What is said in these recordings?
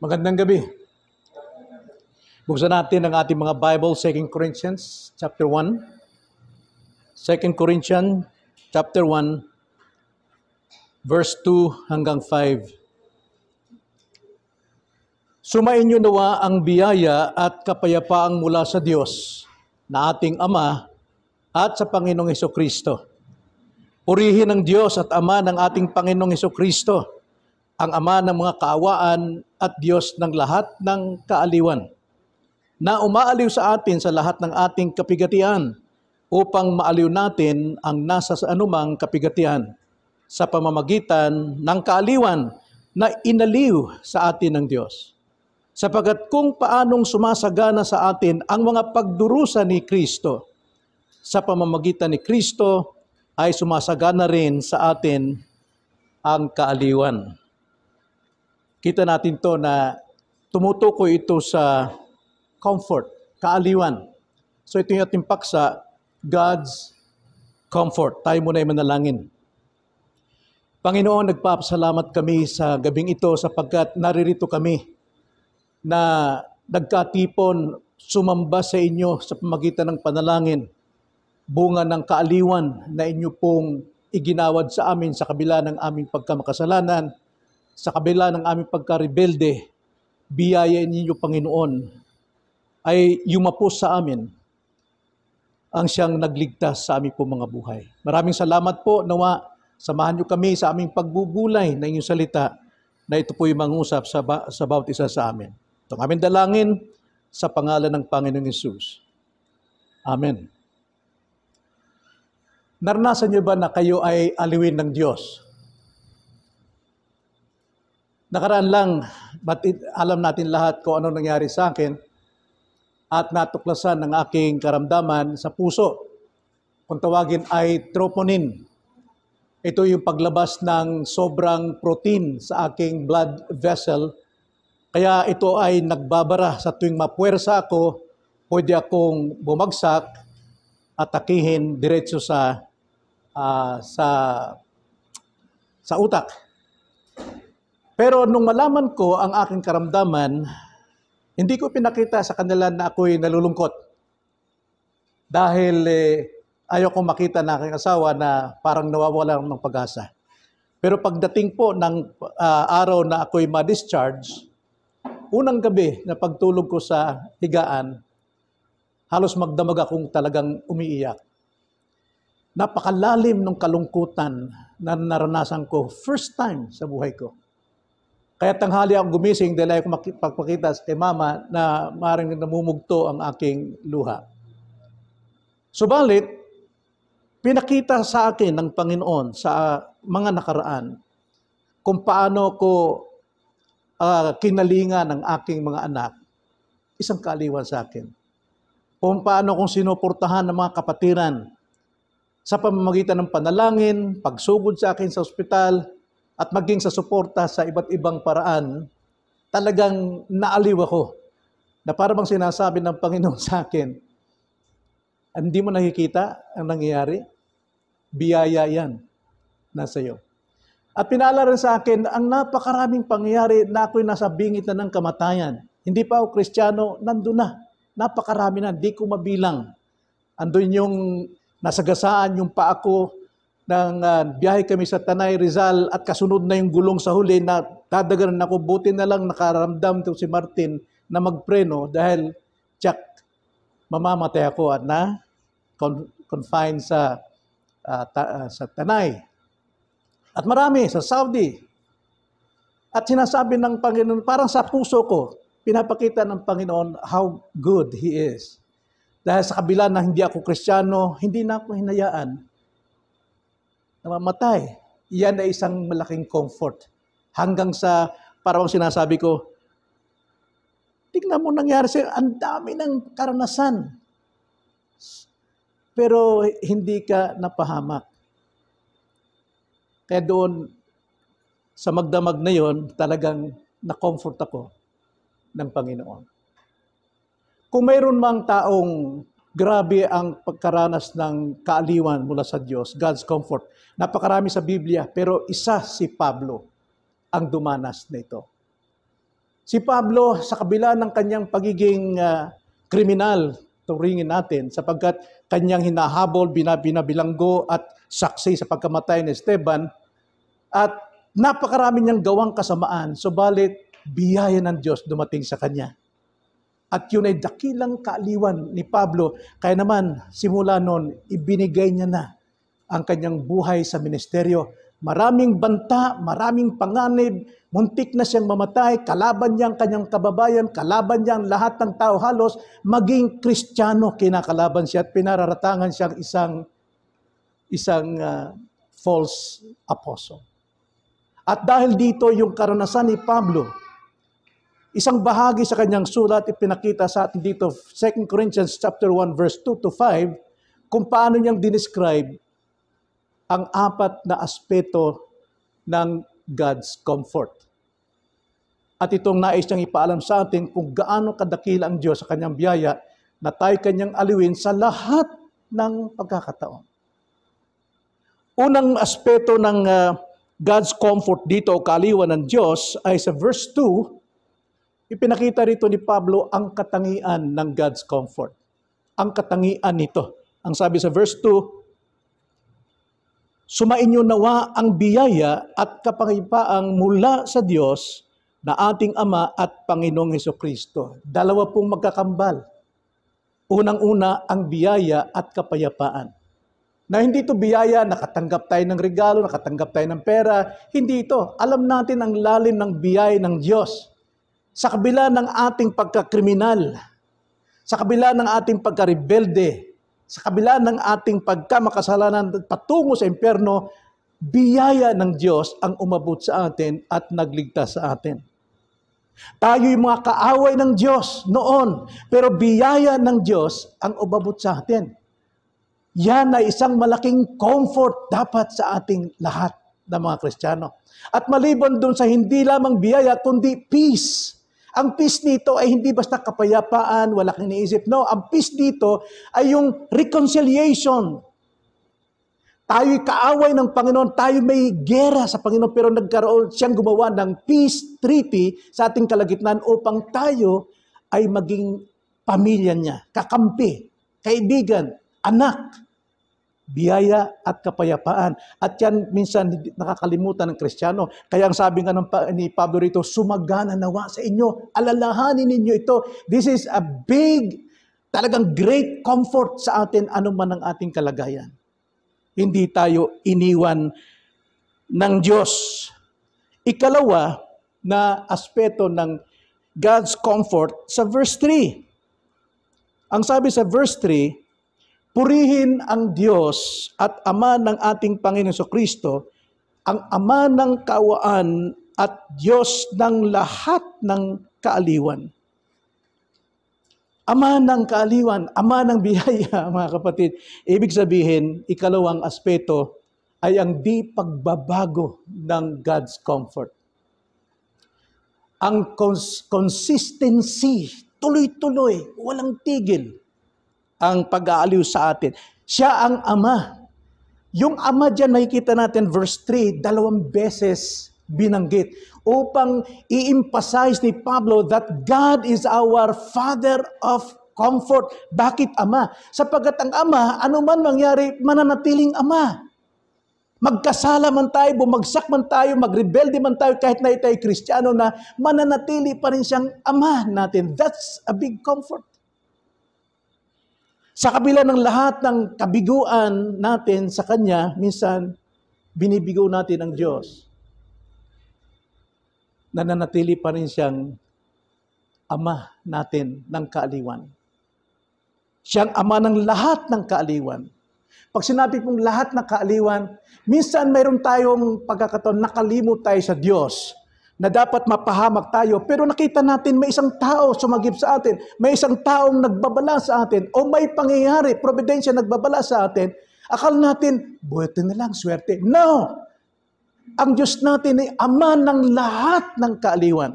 Magandang gabi. Buksan natin ang ating mga Bible, 2 Corinthians chapter 1. 2 Corinthians chapter 1 verse 2 hanggang 5. Sumainyo nawa ang biyaya at kapayapaang mula sa Diyos na ating Ama at sa Panginoong Jesucristo. Purihin ang Diyos at Ama ng ating Panginoong Jesucristo, ang Ama ng mga kaawaan at Diyos ng lahat ng kaaliwan, na umaaliw sa atin sa lahat ng ating kapigatian upang maaliw natin ang nasa sa anumang kapigatian sa pamamagitan ng kaaliwan na inaliw sa atin ng Diyos. Sapagat kung paanong sumasagana sa atin ang mga pagdurusa ni Kristo, sa pamamagitan ni Kristo ay sumasagana rin sa atin ang kaaliwan. Kita natin to na tumutukoy ito sa comfort, kaaliwan. So ito yung ating paksa, God's comfort. Tayo muna ay manalangin. Panginoon, nagpapasalamat kami sa gabing ito sapagkat naririto kami na nagkatipon, sumamba sa inyo sa pamagitan ng panalangin, bunga ng kaaliwan na inyo pong iginawad sa amin sa kabila ng aming pagkamakasalanan, sa kabila ng aming pagkarebelde. Biyaya ninyo, Panginoon, ay yumapos sa amin ang siyang nagligtas sa aming po mga buhay. Maraming salamat po, nawa, samahan niyo kami sa aming pagbubulay ng inyong salita na ito po yung mangusap sa bawat isa sa amin. Itong aming dalangin sa pangalan ng Panginoong Hesus. Amen. Naranasan niyo ba na kayo ay aliwin ng Diyos? Nakaraan lang, alam natin lahat kung ano nangyari sa akin at natuklasan ng aking karamdaman sa puso. Kung tawagin ay troponin. Ito yung paglabas ng sobrang protein sa aking blood vessel. Kaya ito ay nagbabara sa tuwing mapuwersa ako, pwede akong bumagsak at takihin diretso sa utak. Pero nung malaman ko ang aking karamdaman, hindi ko pinakita sa kanila na ako'y nalulungkot. Dahil ayaw kong makita na aking asawa na parang nawawala ng pag-asa. Pero pagdating po ng araw na ako'y ma-discharge, unang gabi na pagtulog ko sa higaan, halos magdamag akong talagang umiiyak. Napakalalim ng kalungkutan na naranasan ko first time sa buhay ko. Kaya tanghali ako gumising dahil ayaw ko pagpakita kay mama na maaaring namumugto ang aking luha. Subalit, pinakita sa akin ng Panginoon sa mga nakaraan kung paano ko kinalinga ng aking mga anak, isang kaaliwan sa akin. Kung paano kong sinuportahan ng mga kapatiran sa pamamagitan ng panalangin, pagsugod sa akin sa ospital, at maging sa suporta sa iba't ibang paraan, talagang naaliw ako. Na parang sinasabi ng Panginoon sa akin, hindi mo nakikita ang nangyayari? Biyaya yan na sa iyo. At pinala rin sa akin ang napakaraming pangyayari na ako'y nasa bingit na ng kamatayan. Hindi pa ako Kristiyano, nandun na. Napakarami na, hindi ko mabilang. Andun yung nasagasaan, yung pa ako, nang biyahe kami sa Tanay Rizal at kasunod na yung gulong sa huli na dadaganan ako, buti na lang nakaramdam si Martin na magpreno dahil tsak, mamamatay ako at na confined sa Tanay. At marami sa Saudi. At sinasabi ng Panginoon, parang sa puso ko, pinapakita ng Panginoon how good He is. Dahil sa kabila na hindi ako Kristiyano, hindi na ako hinayaan namamatay. Iyan ay isang malaking comfort. Hanggang sa, parang sinasabi ko, tignan mo nangyari sa'yo, ang dami ng karanasan. Pero hindi ka napahamak. Kaya doon, sa magdamag na yon, talagang na-comfort ako ng Panginoon. Kung mayroon mang taong Grabe ang pagkaranas ng kaaliwan mula sa Diyos, God's comfort. Napakarami sa Biblia, pero isa si Pablo ang dumanas nito. Si Pablo, sa kabila ng kanyang pagiging kriminal, turingin natin, sapagkat kanyang hinahabol, binabilanggo at saksi sa pagkamatay ni Esteban, at napakarami niyang gawang kasamaan, subalit biyaya ng Diyos dumating sa kanya. At yun ay dakilang kaaliwan ni Pablo. Kaya naman, simula noon, ibinigay niya na ang kanyang buhay sa ministeryo. Maraming banta, maraming panganib, muntik na siyang mamatay, kalaban niya ang kanyang kababayan, kalaban niya ang lahat ng tao halos, maging Kristiyano kinakalaban siya at pinararatangan siyang isang false apostle. At dahil dito yung karanasan ni Pablo, isang bahagi sa kanyang sulat ipinakita sa atin dito, 2 Corinthians chapter 1 verse 2 to 5, kung paano niyang dinescribe ang apat na aspeto ng God's comfort. At itong nais niyang ipaalam sa atin kung gaano kadakila ang Diyos sa kanyang biyaya na tayo kanyang aliwin sa lahat ng pagkakataon. Unang aspeto ng God's comfort dito o kaaliwan ng Diyos ay sa verse 2, ipinakita rito ni Pablo ang katangian ng God's comfort. Ang katangian nito. Ang sabi sa verse 2, sumainyo nawa ang biyaya at kapangipaang mula sa Diyos na ating Ama at Panginoong Jesucristo. Dalawa pong magkakambal. Unang-una, ang biyaya at kapayapaan. Na hindi ito biyaya, nakatanggap tayo ng regalo, nakatanggap tayo ng pera. Hindi ito. Alam natin ang lalim ng biyaya ng Diyos. Sa kabila ng ating pagkakriminal, sa kabila ng ating pagkarebelde, sa kabila ng ating pagkamakasalanan patungo sa impyerno, biyaya ng Diyos ang umabot sa atin at nagligtas sa atin. Tayo'y mga kaaway ng Diyos noon, pero biyaya ng Diyos ang umabot sa atin. Yan ay isang malaking comfort dapat sa ating lahat ng mga Kristiyano. At maliban doon sa hindi lamang biyaya, kundi peace. Ang peace dito ay hindi basta kapayapaan, wala kang iniisip. No, ang peace dito ay yung reconciliation. Tayo'y kaaway ng Panginoon, tayo may gera sa Panginoon, pero nagkaroon siyang gumawa ng peace treaty sa ating kalagitnaan upang tayo ay maging pamilya niya, kakampi, kaibigan, anak, biyaya at kapayapaan. At yan minsan nakakalimutan ng Kristiyano. Kaya ang sabi nga ni Pablo rito, sumagana nawa sa inyo, alalahanin ninyo ito. This is a big, talagang great comfort sa atin anuman ang ating kalagayan. Hindi tayo iniwan ng Diyos. Ikalawa na aspeto ng God's comfort sa verse 3. Ang sabi sa verse 3, purihin ang Diyos at Ama ng ating Panginoon Jesucristo, ang Ama ng kaawaan at Diyos ng lahat ng kaaliwan. Ama ng kaaliwan, Ama ng biyaya, mga kapatid. Ibig sabihin, ikalawang aspeto ay ang di pagbabago ng God's comfort. Ang consistency, tuloy-tuloy, walang tigil ang pag-aaliw sa atin. Siya ang Ama. Yung Ama dyan, nakikita natin, verse 3, dalawang beses binanggit upang i-emphasize ni Pablo that God is our Father of Comfort. Bakit Ama? Sapagat ang Ama, anuman mangyari, mananatiling Ama. Magkasala man tayo, bumagsak man tayo, magrebelde man tayo, kahit na ito'y Kristiyano na, mananatili pa rin siyang Ama natin. That's a big comfort. Sa kabila ng lahat ng kabiguan natin sa Kanya, minsan, binibigo natin ang Diyos. Nananatili pa rin siyang Ama natin ng kaaliwan. Siyang Ama ng lahat ng kaaliwan. Pag sinabi pong lahat ng kaaliwan, minsan mayroon tayong pagkakataon, nakalimot tayo sa Diyos na dapat mapahamak tayo, pero nakita natin may isang tao sumagip sa atin, may isang taong nagbabala sa atin, o may pangyayari, providensya nagbabala sa atin, akala natin, buwerte na lang, swerte. No! Ang Diyos natin ay Ama ng lahat ng kaaliwan.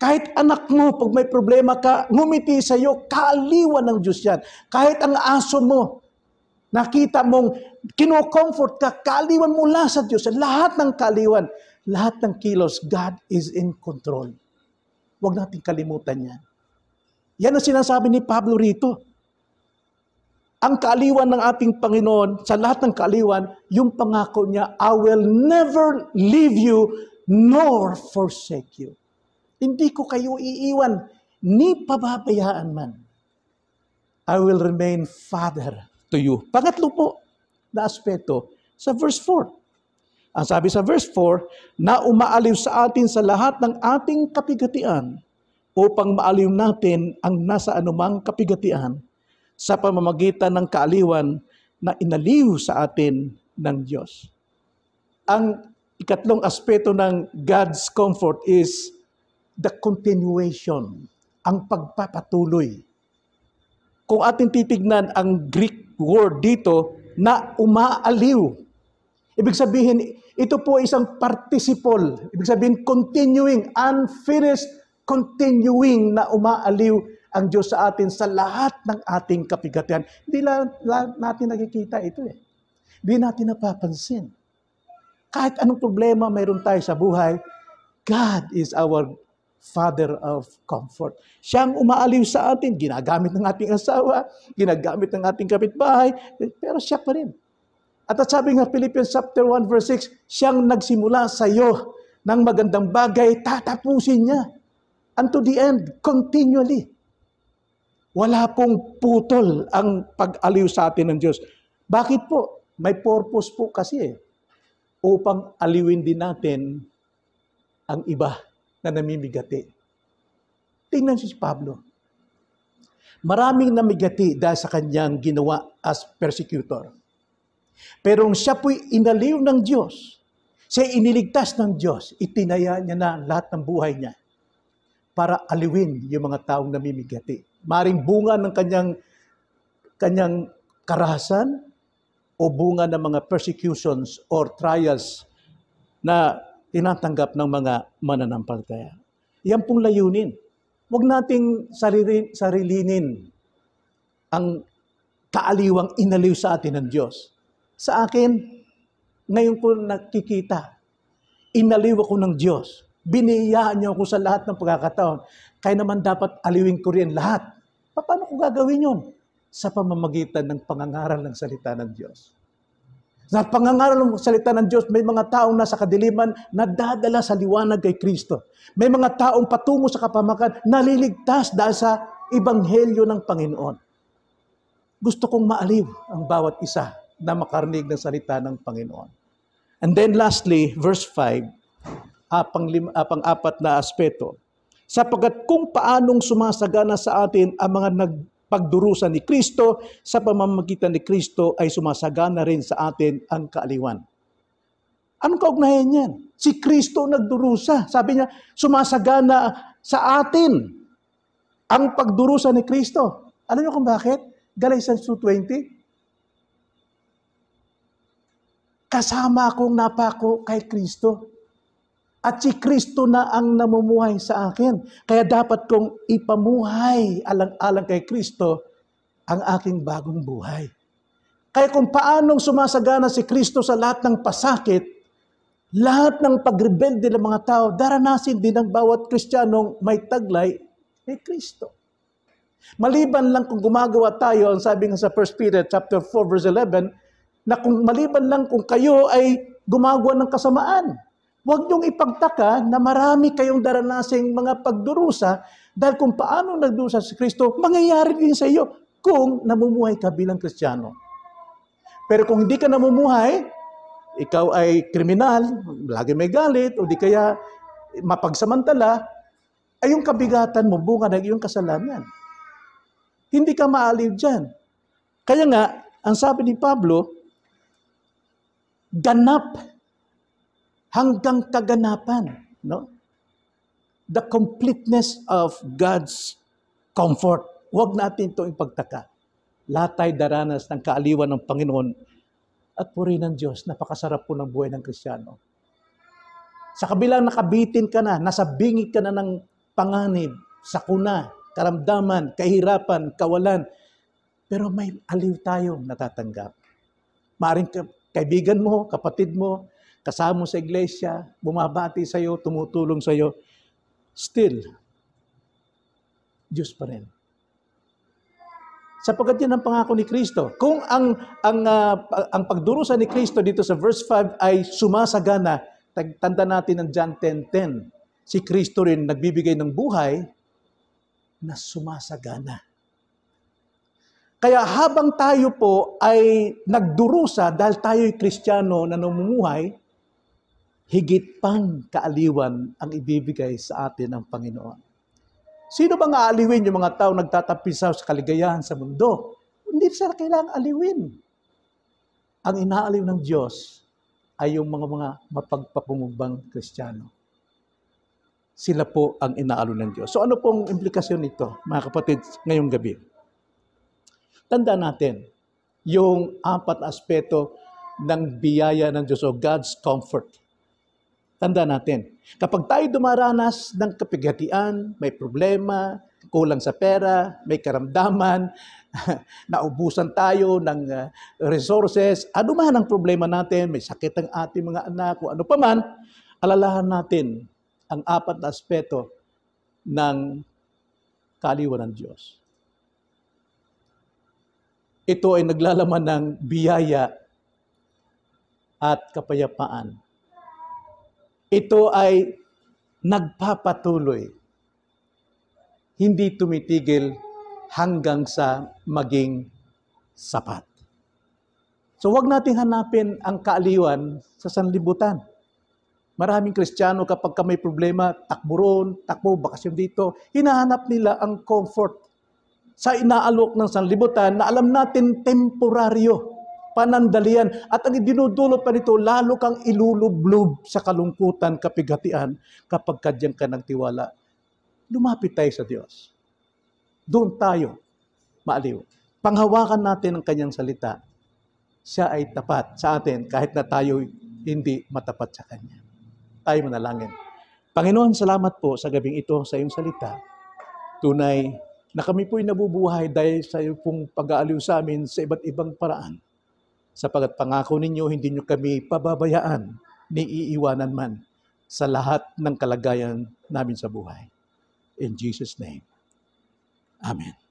Kahit anak mo, pag may problema ka, ngumiti sa'yo, kaaliwan ng Diyos yan. Kahit ang aso mo, nakita mong kino-comfort ka, kaaliwan mula sa Diyos. Lahat ng kaaliwan, lahat ng kilos, God is in control. Huwag natin kalimutan yan. Yan ang sinasabi ni Pablo rito. Ang kaaliwan ng ating Panginoon, sa lahat ng kaaliwan, yung pangako niya, I will never leave you nor forsake you. Hindi ko kayo iiwan, ni pababayaan man. I will remain father to you. Pangatlo po na aspeto sa verse 4. Ang sabi sa verse 4, na umaaliw sa atin sa lahat ng ating kapigatian upang maaliw natin ang nasa anumang kapigatian sa pamamagitan ng kaaliwan na inaliw sa atin ng Diyos. Ang ikatlong aspeto ng God's comfort is the continuation, ang pagpapatuloy. Kung ating titignan ang Greek word dito, na umaaliw. Ibig sabihin, ito po isang participle. Ibig sabihin, continuing, unfinished, continuing na umaaliw ang Diyos sa atin sa lahat ng ating kapigatian. Hindi natin nakikita ito eh. Hindi natin napapansin. Kahit anong problema mayroon tayo sa buhay, God is our Father of comfort. Siyang umaaliw sa atin, ginagamit ng ating asawa, ginagamit ng ating kapitbahay, pero siya pa rin. At sabi ng Philippians chapter 1 verse 6, siyang nagsimula sa iyo ng magandang bagay, tatapusin niya unto the end, continually. Wala pong putol ang pag-aliw sa atin ng Diyos. Bakit po? May purpose po kasi eh, upang aliwin din natin ang iba na namimigati. Tingnan si Pablo. Maraming namigati dahil sa kanyang ginawa as persecutor. Pero kung siya po'y inaliw ng Diyos, siya iniligtas ng Diyos, itinaya niya na lahat ng buhay niya para aliwin yung mga taong namimigati. Maring bunga ng kanyang karahasan o bunga ng mga persecutions or trials na tinatanggap ng mga mananampalataya. Yan pong layunin. Huwag nating sarilinin ang kaaliwang inaliw sa atin ng Diyos. Sa akin, ngayon ko nakikita, inaliw ako ng Diyos. Biniyaan niyo ako sa lahat ng pagkakataon. Kaya naman dapat aliwin ko rin lahat. Paano ko gagawin yun? Sa pamamagitan ng pangangaral ng salita ng Diyos. Sa pangangaral ng salita ng Diyos, may mga taong nasa kadiliman na dadala sa liwanag kay Kristo. May mga taong patungo sa kapahamakan, naliligtas dahil sa ebanghelyo ng Panginoon. Gusto kong maaliw ang bawat isa na makarinig ng salita ng Panginoon. And then lastly, verse 5, pang-apat na aspeto. Sapagkat kung paanong sumasagana sa atin ang mga pagdurusa ni Kristo, sa pamamagitan ni Kristo ay sumasagana rin sa atin ang kaaliwan. Anong kaugnayan niyan? Si Kristo nagdurusa. Sabi niya, sumasagana sa atin ang pagdurusa ni Kristo. Alam niyo kung bakit? Galatians 2:20. Kasama akong napako kay Kristo. At si Kristo na ang namumuhay sa akin. Kaya dapat kong ipamuhay alang-alang kay Kristo ang aking bagong buhay. Kaya kung paanong sumasagana si Kristo sa lahat ng pasakit, lahat ng pagrebelde ng mga tao, daranasin din ng bawat Kristiyanong may taglay ni Kristo. Maliban lang kung gumagawa tayo, ang sabi nga sa 1 Peter chapter 4 verse 11, na kung maliban lang kung kayo ay gumagawa ng kasamaan, huwag niyong ipagtaka na marami kayong daranasing mga pagdurusa dahil kung paano nagdurusa si Kristo, mangyayari din sa iyo kung namumuhay ka bilang Kristiyano. Pero kung hindi ka namumuhay, ikaw ay kriminal, lagi may galit, o di kaya mapagsamantala, ay yung kabigatan mo, bunga ng iyong kasalanan. Hindi ka maaliw dyan. Kaya nga, ang sabi ni Pablo, ganap hanggang kaganapan, no? The completeness of God's comfort. Huwag natin ito ipagtaka. Lahat tayo daranas ng kaaliwan ng Panginoon at puri ng Diyos. Napakasarap po ng buhay ng Kristiyano. Sa kabilang nakabitin ka na, nasa bingit ka na ng panganib, sakuna, karamdaman, kahirapan, kawalan. Pero may aliw tayong natatanggap. Maaring kaibigan mo, kapatid mo, kasama mo sa iglesia, bumabati sa iyo, tumutulong sa iyo. Still, Diyos pa rin. Sapagkat yan ang pangako ni Kristo. Kung ang pagdurusa ni Kristo dito sa verse 5 ay sumasagana, tanda natin ang John 10:10. Si Kristo rin nagbibigay ng buhay na sumasagana. Kaya habang tayo po ay nagdurusa dahil tayo'y Kristiyano na namumuhay, higit pang kaaliwan ang ibibigay sa atin ng Panginoon. Sino bang aaliwin yung mga tao nagtatapisaw sa kaligayahan sa mundo? Hindi sila kailangang aliwin. Ang inaaliw ng Diyos ay yung mga mapagpapumubang Kristiyano. Sila po ang inaaliw ng Diyos. So ano pong implikasyon nito, mga kapatid, ngayong gabi? Tanda natin yung apat na aspeto ng biyaya ng Diyos o God's comfort. Tanda natin, kapag tayo dumaranas ng kapighatian, may problema, kulang sa pera, may karamdaman, naubusan tayo ng resources, ano man ang problema natin, may sakit ang ating mga anak, o ano pa man, alalahan natin ang apat na aspeto ng kaaliwan ng Diyos. Ito ay naglalaman ng biyaya at kapayapaan. Ito ay nagpapatuloy, hindi tumitigil hanggang sa maging sapat. So huwag nating hanapin ang kaaliwan sa sanlibutan. Maraming Kristiyano kapag may problema, takbo, bakasyon dito, hinahanap nila ang comfort sa inaalok ng sanlibutan na alam natin temporaryo. Panandalian. At ang dinudulo pa nito, lalo kang ilulublob sa kalungkutan, kapighatian, kapag kadyang ka nagtiwala. Lumapit tayo sa Diyos. Doon tayo maaliw. Panghawakan natin ang Kanyang salita. Siya ay tapat sa atin kahit na tayo hindi matapat sa Kanya. Tayo manalangin. Panginoon, salamat po sa gabing ito sa iyong salita. Tunay na kami po'y nabubuhay dahil sa iyong pong pag-aaliw sa amin sa iba't ibang paraan. Sapagat pangako ninyo, hindi nyo kami pababayaan, ni iiwanan man sa lahat ng kalagayan namin sa buhay. In Jesus' name. Amen.